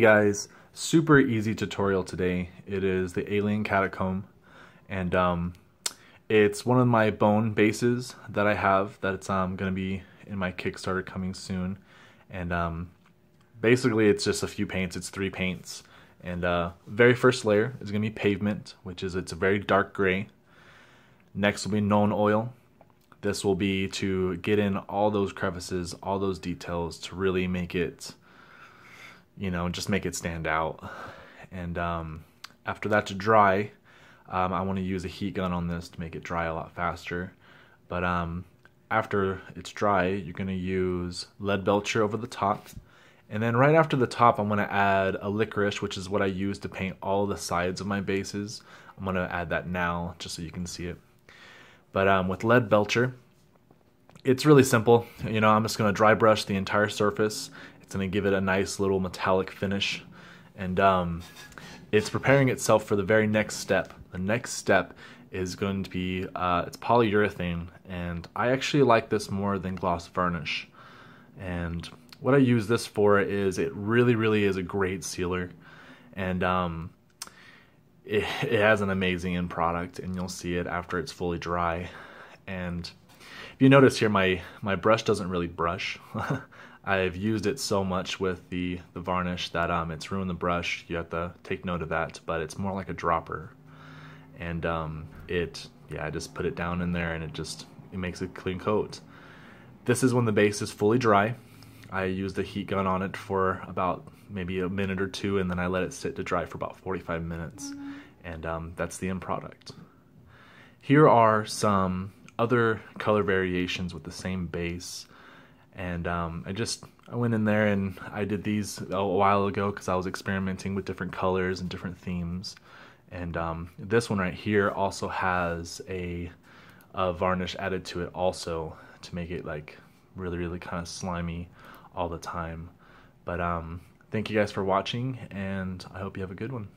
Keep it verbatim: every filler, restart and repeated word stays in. guys, super easy tutorial today. It is the Alien Catacomb, and um, it's one of my bone bases that I have that's um, going to be in my Kickstarter coming soon. And um, basically it's just a few paints, it's three paints. And uh, very first layer is going to be pavement, which is it's a very dark gray. Next will be nuln oil. This will be to get in all those crevices, all those details to really make it, you know, just make it stand out. And um, after that to dry, um, I want to use a heat gun on this to make it dry a lot faster. But um, after it's dry, you're going to use lead belcher over the top. And then right after the top, I'm going to add a licorice, which is what I use to paint all the sides of my bases. I'm going to add that now just so you can see it. But um, with lead belcher, it's really simple. You know, I'm just going to dry brush the entire surface. It's going to give it a nice little metallic finish. And um, it's preparing itself for the very next step. The next step is going to be, uh, it's polyurethane. And I actually like this more than gloss varnish. And what I use this for is it really, really is a great sealer, and um, it, it has an amazing end product, and you'll see it after it's fully dry. And if you notice here, my, my brush doesn't really brush. I've used it so much with the, the varnish that um, it's ruined the brush. You have to take note of that, but it's more like a dropper. And um, it, yeah, I just put it down in there, and it just it makes a clean coat. This is when the base is fully dry. I used a heat gun on it for about maybe a minute or two, and then I let it sit to dry for about forty-five minutes, and um, that's the end product. Here are some other color variations with the same base, and um, I just I went in there and I did these a while ago because I was experimenting with different colors and different themes. And um, this one right here also has a, a varnish added to it also to make it like really really kind of slimy all the time. But um, thank you guys for watching, and I hope you have a good one.